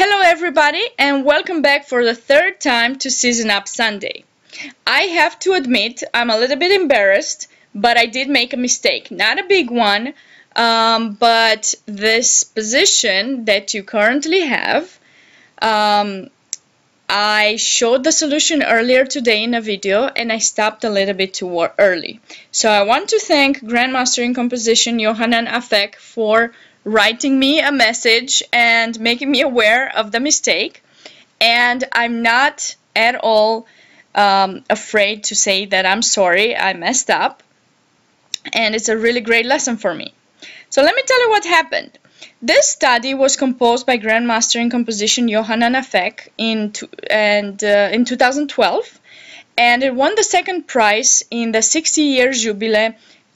Hello everybody and welcome back for the third time to Season Up Sunday. I have to admit I'm a little bit embarrassed, but I did make a mistake. Not a big one, but this position that you currently have, I showed the solution earlier today in a video and I stopped a little bit too early. So I want to thank Grandmaster in Composition Yochanan Afek for writing me a message and making me aware of the mistake, and I'm not at all afraid to say that I'm sorry, I messed up, and it's a really great lesson for me. So let me tell you what happened. This study was composed by Grandmaster in Composition Yochanan Afek in 2012, and it won the second prize in the 60-year jubilee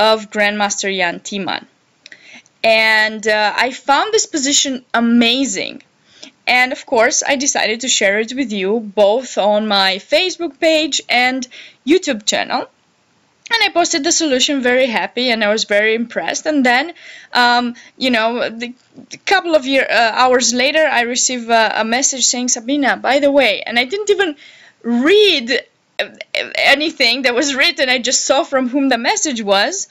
of Grandmaster Jan Timman. And I found this position amazing, and of course I decided to share it with you both on my Facebook page and YouTube channel, and I posted the solution very happy and I was very impressed. And then you know, the couple of hours later I received a message saying, Sabina, by the way, and I didn't even read anything that was written, I just saw from whom the message was.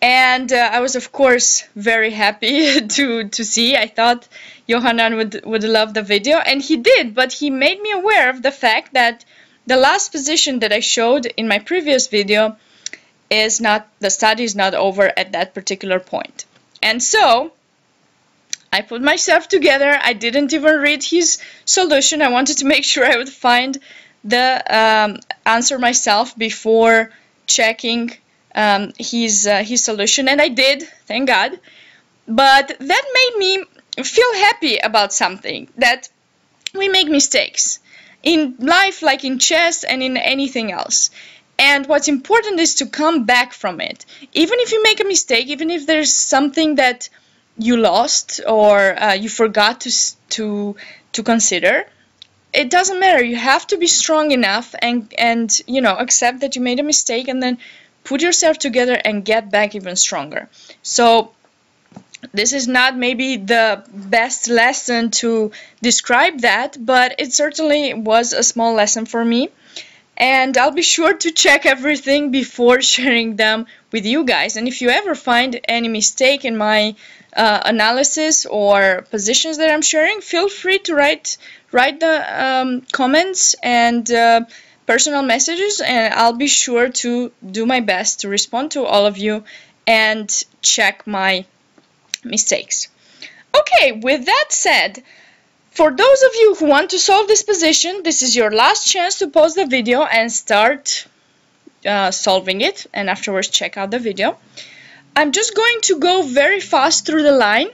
And I was, of course, very happy to see. I thought Yochanan would love the video, and he did, but he made me aware of the fact that the last position that I showed in my previous video is not, the study is not over at that particular point. And so I put myself together. I didn't even read his solution. I wanted to make sure I would find the answer myself before checking his solution, and I did, thank God. But that made me feel happy about something, that we make mistakes in life, like in chess and in anything else, and what's important is to come back from it. Even if you make a mistake, even if there's something that you lost or you forgot to consider, it doesn't matter. You have to be strong enough and you know, accept that you made a mistake, and then put yourself together and get back even stronger. So this is not maybe the best lesson to describe that, but it certainly was a small lesson for me, and I'll be sure to check everything before sharing them with you guys. And if you ever find any mistake in my analysis or positions that I'm sharing, feel free to write the comments and personal messages, and I'll be sure to do my best to respond to all of you and check my mistakes. Okay, with that said, for those of you who want to solve this position, this is your last chance to pause the video and start solving it, and afterwards check out the video. I'm just going to go very fast through the line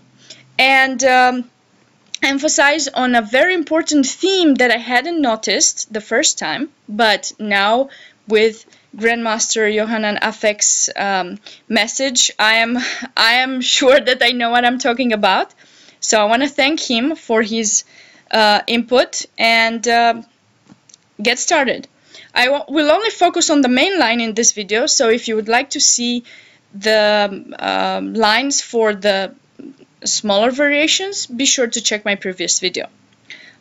and emphasize on a very important theme that I hadn't noticed the first time, but now with Grandmaster Yochanan Afek's message, I am sure that I know what I'm talking about. So I want to thank him for his input and get started. I will only focus on the main line in this video, so if you would like to see the lines for the smaller variations, be sure to check my previous video.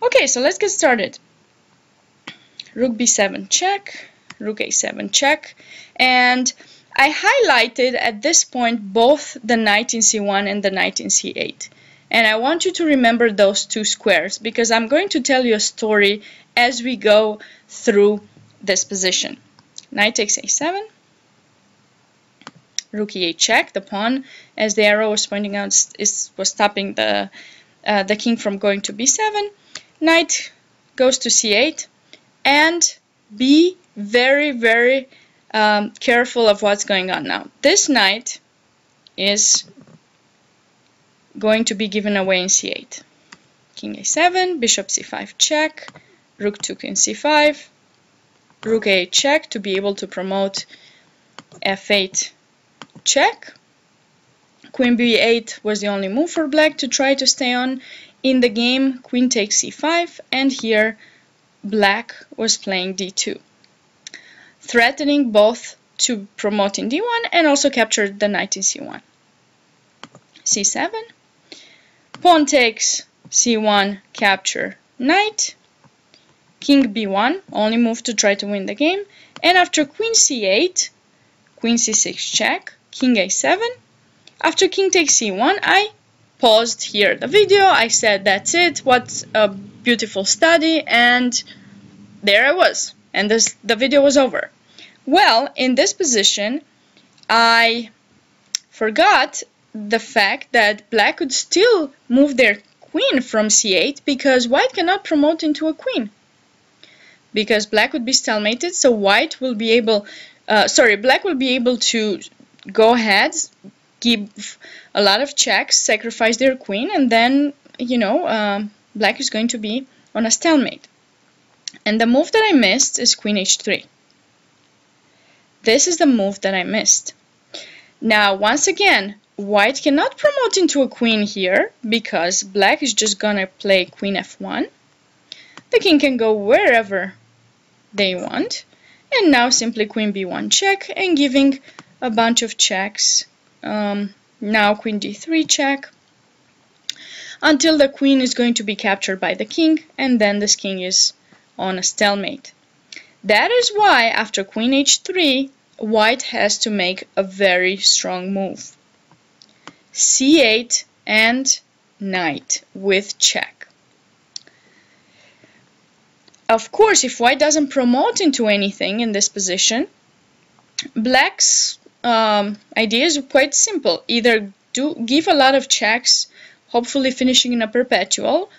Okay, so let's get started. Rook b7 check, Rook a7 check, and I highlighted at this point both the knight in c1 and the knight in c8, and I want you to remember those two squares because I'm going to tell you a story as we go through this position. Knight takes a7, Rook e8 check, the pawn, as the arrow was pointing out, was stopping the king from going to b7. Knight goes to c8, and be very, very careful of what's going on now. This knight is going to be given away in c8. King a7, bishop c5 check, Rook to king c5, Rook a8 check to be able to promote f8 check. Queen b8 was the only move for black to try to stay on in the game. Queen takes c5, and here black was playing d2, threatening both to promote in d1 and also captured the knight in c1. c7, pawn takes c1 capture knight, king b1, only move to try to win the game, and after queen c8, queen c6 check, king a7, after king takes c1, I paused here the video, I said that's it, what a beautiful study, and there I was, and the video was over. Well, in this position, I forgot the fact that black could still move their queen from c8 because white cannot promote into a queen. Because black would be stalemated, so white will be able, black will be able to go ahead, give a lot of checks, sacrifice their queen, and then, you know, black is going to be on a stalemate. And the move that I missed is queen h3. This is the move that I missed. Now, once again, white cannot promote into a queen here because black is just gonna play queen f1. The king can go wherever they want. And now simply queen b1 check and giving a bunch of checks. Now queen d3 check until the queen is going to be captured by the king, and then this king is on a stalemate. That is why after queen h3, white has to make a very strong move. c8 and knight with check. Of course, if white doesn't promote into anything in this position, black's idea is quite simple. Either give a lot of checks, hopefully finishing in a perpetual,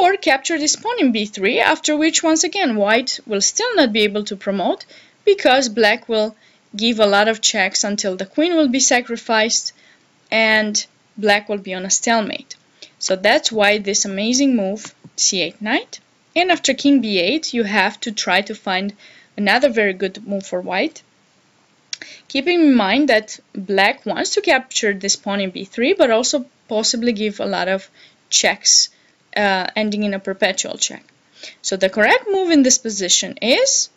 or capture this pawn in b3, after which, once again, white will still not be able to promote because black will give a lot of checks until the queen will be sacrificed and black will be on a stalemate. So that's why this amazing move, c8 knight. And after king b8, you have to try to find another very good move for white. Keeping in mind that black wants to capture this pawn in b3, but also possibly give a lot of checks, ending in a perpetual check. So the correct move in this position is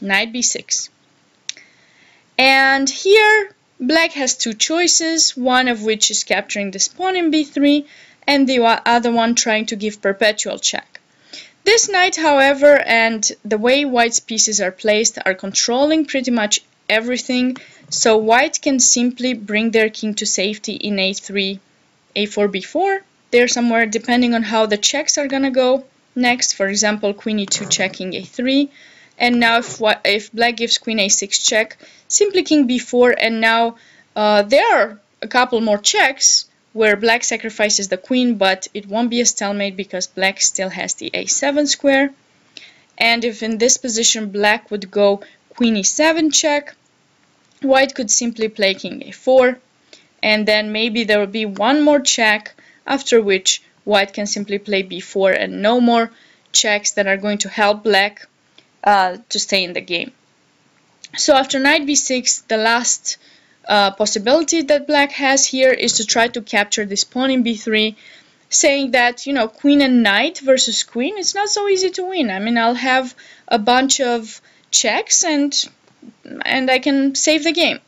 knight b6. And here black has two choices, one of which is capturing this pawn in b3 and the other one trying to give perpetual check. This knight, however, and the way white's pieces are placed are controlling pretty much everything, so white can simply bring their king to safety in a3, a4, b4. There somewhere, depending on how the checks are gonna go next. For example, queen e2 checking a3, and now if black gives queen a6 check, simply king b4, and now there are a couple more checks where black sacrifices the queen, but it won't be a stalemate because black still has the a7 square. And if in this position black would go queen e7 check, white could simply play king a4, and then maybe there will be one more check, after which white can simply play b4 and no more checks that are going to help black to stay in the game. So after knight b6, the last possibility that black has here is to try to capture this pawn in b3, saying that, you know, queen and knight versus queen, it's not so easy to win. I mean, I'll have a bunch of checks and I can save the game.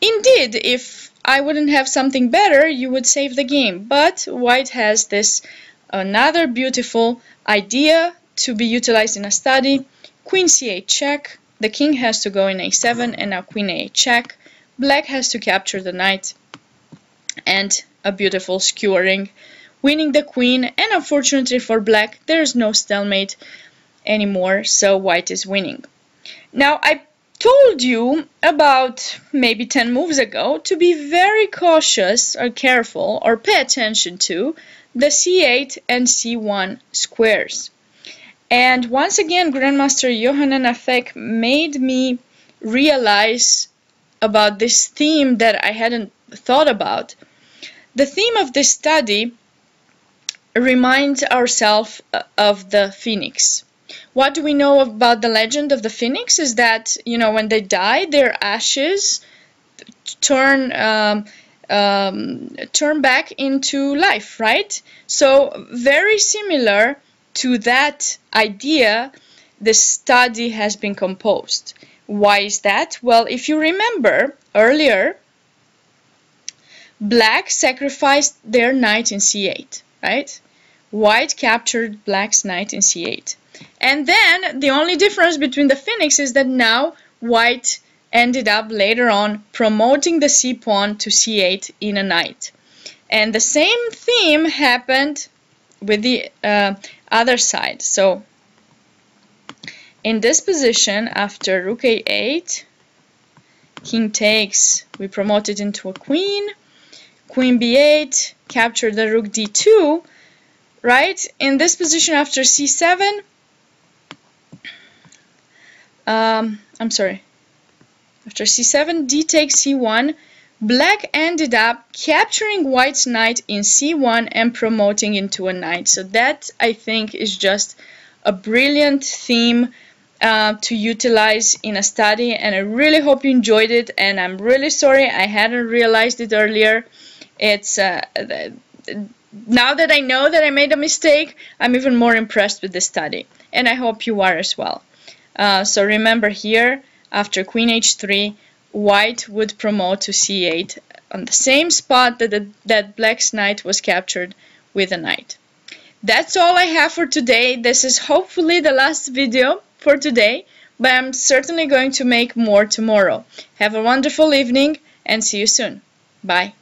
Indeed, if I wouldn't have something better, you would save the game, but white has this another beautiful idea to be utilized in a study. Queen c8 check, the king has to go in a7, and now queen a8 check, black has to capture the knight, and a beautiful skewering, winning the queen, and unfortunately for black, there is no stalemate anymore, so white is winning. Now, I told you about maybe 10 moves ago to be very cautious or careful or pay attention to the c8 and c1 squares. And once again, Grandmaster Yochanan Afek made me realize about this theme that I hadn't thought about. The theme of this study reminds ourselves of the phoenix. What do we know about the legend of the phoenix is that, you know, when they die, their ashes turn back into life, right? So very similar to that idea, this study has been composed. Why is that? Well, if you remember earlier, Black sacrificed their knight in c8, right? White captured black's knight in c8. And then the only difference between the phoenix is that now white ended up later on promoting the c pawn to c8 in a knight. And the same theme happened with the other side. So in this position, after rook a8, king takes, we promote it into a queen, queen b8, capture the rook d2, right? In this position, after c7, after c7, d takes c1, black ended up capturing white's knight in c1 and promoting into a knight. So that, I think, is just a brilliant theme to utilize in a study, and I really hope you enjoyed it, and I'm really sorry I hadn't realized it earlier. It's now that I know that I made a mistake, I'm even more impressed with the study, and I hope you are as well. So remember here, after queen h3, white would promote to c8 on the same spot that, black's knight was captured with a knight. That's all I have for today. This is hopefully the last video for today, but I'm certainly going to make more tomorrow. Have a wonderful evening and see you soon. Bye.